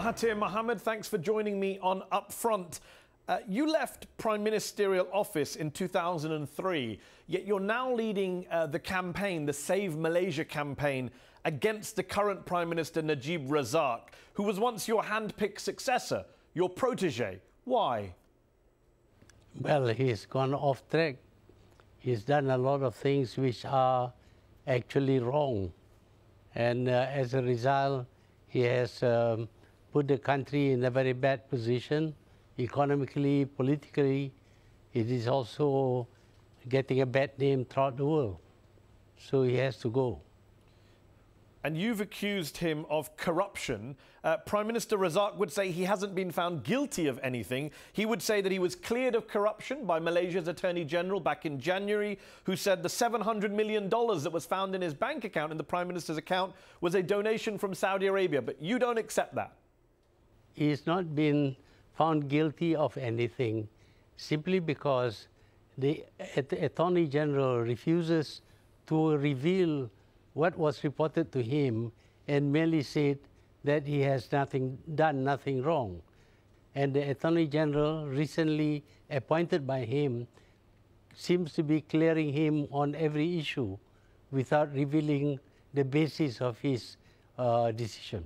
Mahathir Mohamad, thanks for joining me on Upfront. You left prime ministerial office in 2003, yet you're now leading the campaign, the Save Malaysia campaign, against the current Prime Minister Najib Razak, who was once your hand-picked successor, your protege. Why? Well, he's gone off track. He's done a lot of things which are actually wrong. And as a result, he has put the country in a very bad position. Economically, politically, it is also getting a bad name throughout the world. So he has to go. And you've accused him of corruption. Prime Minister Razak would say he hasn't been found guilty of anything. He would say that he was cleared of corruption by Malaysia's Attorney General back in January, who said the $700 million that was found in his bank account, in the Prime Minister's account, was a donation from Saudi Arabia. But you don't accept that. He's not been found guilty of anything, simply because the Attorney General refuses to reveal what was reported to him and merely said that he has done nothing wrong. And the Attorney General, recently appointed by him, seems to be clearing him on every issue without revealing the basis of his decision.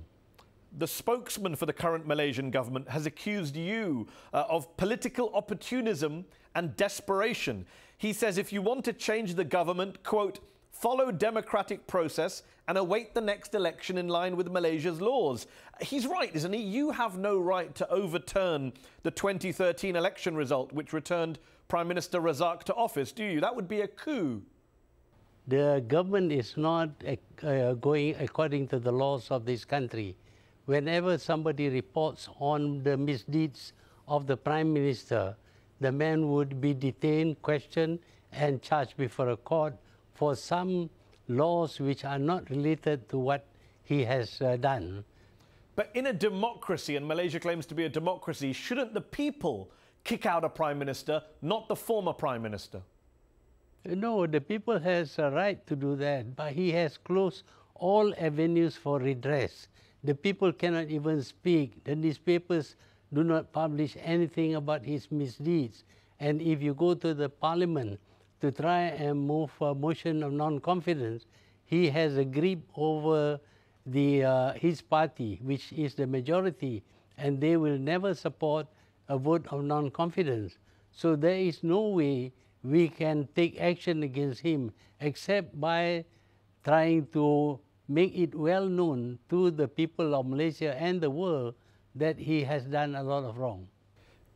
The spokesman for the current Malaysian government has accused you of political opportunism and desperation. He says if you want to change the government, quote, follow democratic process and await the next election in line with Malaysia's laws. He's right, isn't he? You have no right to overturn the 2013 election result, which returned Prime Minister Razak to office, do you? That would be a coup. The government is not going according to the laws of this country. Whenever somebody reports on the misdeeds of the Prime Minister, the man would be detained, questioned, and charged before a court for some laws which are not related to what he has done. But in a democracy, and Malaysia claims to be a democracy, shouldn't the people kick out a Prime Minister, not the former Prime Minister? No, the people has a right to do that, but he has closed all avenues for redress. The people cannot even speak. The newspapers do not publish anything about his misdeeds. And if you go to the parliament to try and move a motion of non-confidence, he has a grip over the, his party, which is the majority, and they will never support a vote of non-confidence. So there is no way we can take action against him except by trying to make it well known to the people of Malaysia and the world that he has done a lot of wrong.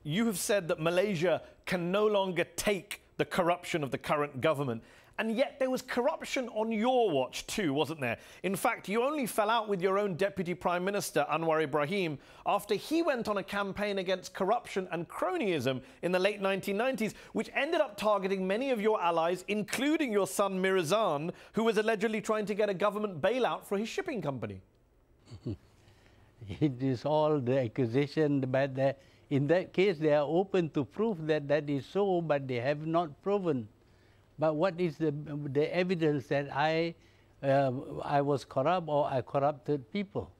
You have said that Malaysia can no longer take the corruption of the current government. And yet there was corruption on your watch too, wasn't there? In fact, you only fell out with your own Deputy Prime Minister, Anwar Ibrahim, after he went on a campaign against corruption and cronyism in the late 1990s, which ended up targeting many of your allies, including your son, Mirazan, who was allegedly trying to get a government bailout for his shipping company. It is all the accusation, but in that case, they are open to prove that that is so, but they have not proven. But what is the evidence that I was corrupt or I corrupted people?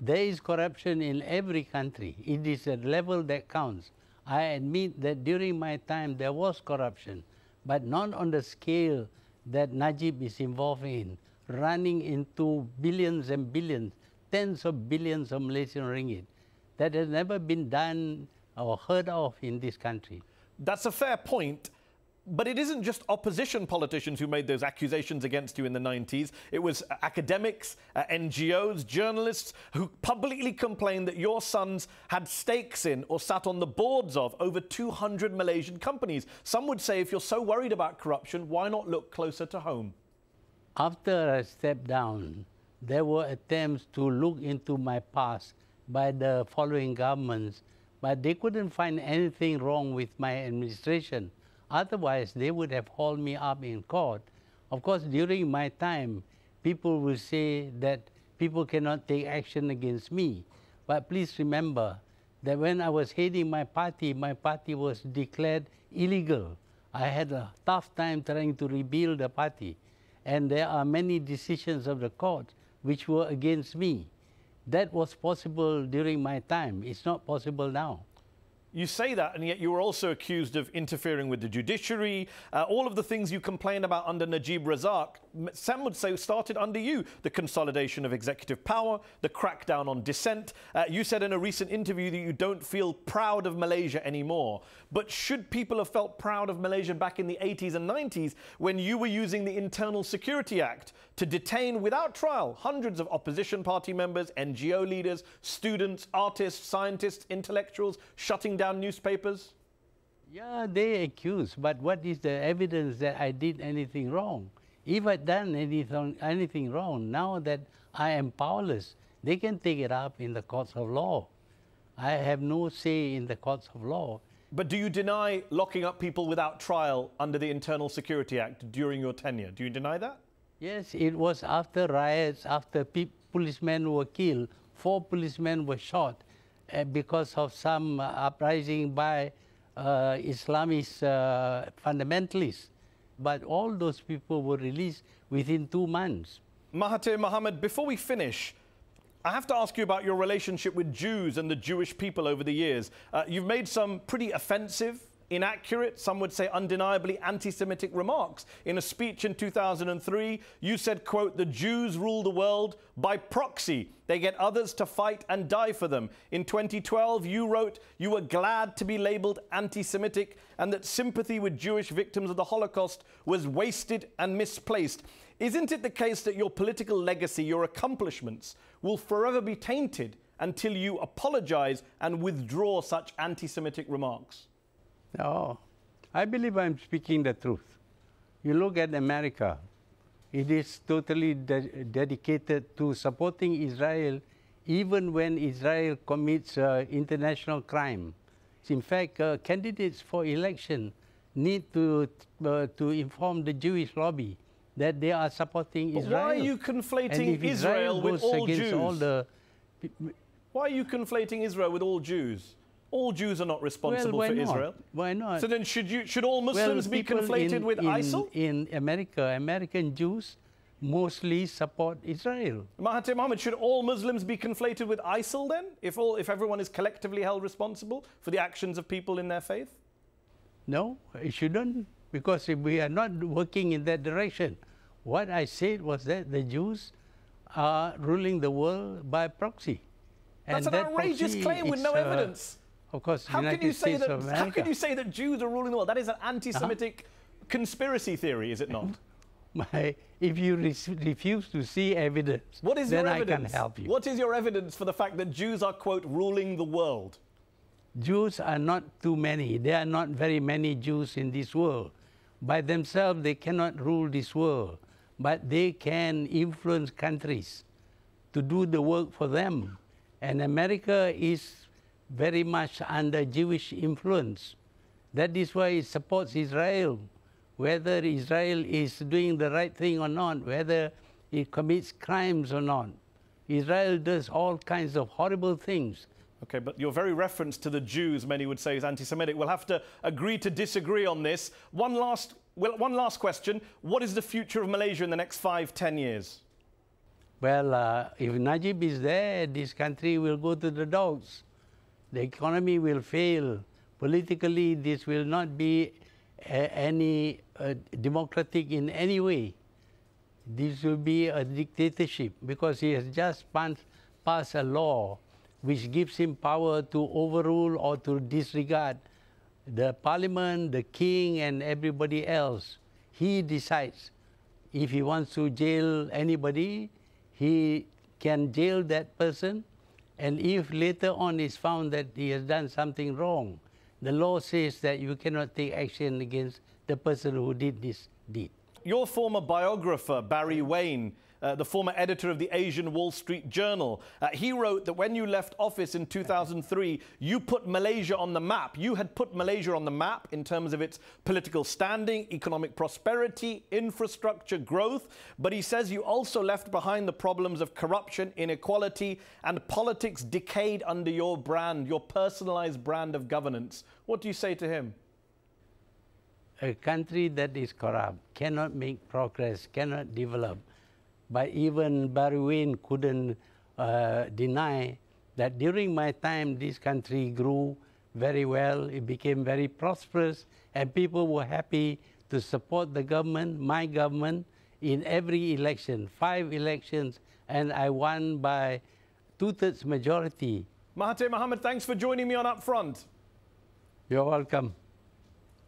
There is corruption in every country. It is the level that counts. I admit that during my time there was corruption, but not on the scale that Najib is involved in, running into billions and billions, tens of billions of Malaysian ringgit. That has never been done or heard of in this country. That's a fair point. But it isn't just opposition politicians who made those accusations against you in the 90s. It was academics, NGOs, journalists who publicly complained that your sons had stakes in or sat on the boards of over 200 Malaysian companies. Some would say if you're so worried about corruption, why not look closer to home? After I stepped down, there were attempts to look into my past by the following governments, but they couldn't find anything wrong with my administration. Otherwise, they would have hauled me up in court. Of course, during my time, people will say that people cannot take action against me. But please remember that when I was heading my party was declared illegal. I had a tough time trying to rebuild the party. And there are many decisions of the court which were against me. That was possible during my time. It's not possible now. You say that, and yet you were also accused of interfering with the judiciary. All of the things you complained about under Najib Razak, some would say started under you. The consolidation of executive power, the crackdown on dissent. You said in a recent interview that you don't feel proud of Malaysia anymore. But should people have felt proud of Malaysia back in the 80s and 90s when you were using the Internal Security Act to detain without trial hundreds of opposition party members, NGO leaders, students, artists, scientists, intellectuals, shutting down newspapers? Yeah, they accuse, but what is the evidence that I did anything wrong? If I done anything wrong, now that I am powerless, they can take it up in the courts of law. I have no say in the courts of law. But do you deny locking up people without trial under the Internal Security Act during your tenure? Do you deny that? Yes, it was after riots, after policemen were killed, 4 policemen were shot. Because of some uprising by Islamist fundamentalists. But all those people were released within 2 months. Mahathir Mohamad, before we finish, I have to ask you about your relationship with Jews and the Jewish people over the years. You've made some pretty offensive, inaccurate, some would say undeniably anti-Semitic remarks. In a speech in 2003, you said, quote, "The Jews rule the world by proxy. They get others to fight and die for them." In 2012, you wrote you were glad to be labelled anti-Semitic and that sympathy with Jewish victims of the Holocaust was wasted and misplaced. Isn't it the case that your political legacy, your accomplishments, will forever be tainted until you apologise and withdraw such anti-Semitic remarks? No, I believe I'm speaking the truth. You look at America, it is totally dedicated to supporting Israel, even when Israel commits international crime. In fact, candidates for election need to inform the Jewish lobby that they are supporting Israel. Why are you conflating Israel with all Jews? Why are you conflating Israel with all Jews? All Jews are not responsible for Israel. Why not? So then should all Muslims be conflated with ISIL? In America, American Jews mostly support Israel. Mahathir Mohamad, should all Muslims be conflated with ISIL then? If everyone is collectively held responsible for the actions of people in their faith? No, it shouldn't, because we are not working in that direction. What I said was that the Jews are ruling the world by proxy. That's an outrageous claim with no evidence. Of course, how can you say that Jews are ruling the world? That is an anti-Semitic conspiracy theory, is it not? If you refuse to see evidence, what is then your evidence? I can help you. What is your evidence for the fact that Jews are, quote, ruling the world? Jews are not too many. There are not very many Jews in this world. By themselves, they cannot rule this world. But they can influence countries to do the work for them. And America is very much under Jewish influence. That is why it supports Israel, whether Israel is doing the right thing or not, whether it commits crimes or not. Israel does all kinds of horrible things. Okay, but your very reference to the Jews, many would say, is anti-Semitic. We'll have to agree to disagree on this. One last question. What is the future of Malaysia in the next 5–10 years? Well, if Najib is there, this country will go to the dogs. The economy will fail. Politically, this will not be democratic in any way. This will be a dictatorship because he has just passed a law which gives him power to overrule or to disregard the parliament, the king, and everybody else. He decides if he wants to jail anybody, he can jail that person. And if later on it's found that he has done something wrong, the law says that you cannot take action against the person who did this deed. Your former biographer, Barry Wain, the former editor of the Asian Wall Street Journal, he wrote that when you left office in 2003, you put Malaysia on the map. You had put Malaysia on the map in terms of its political standing, economic prosperity, infrastructure growth. But he says you also left behind the problems of corruption, inequality, and politics decayed under your brand, your personalized brand of governance. What do you say to him? A country that is corrupt cannot make progress, cannot develop. But even Barry Wain couldn't deny that during my time this country grew very well, it became very prosperous, and people were happy to support the government, my government, in every election, 5 elections, and I won by 2/3 majority. Mahathir Mohamad, thanks for joining me on Upfront. You're welcome.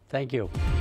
Thank you.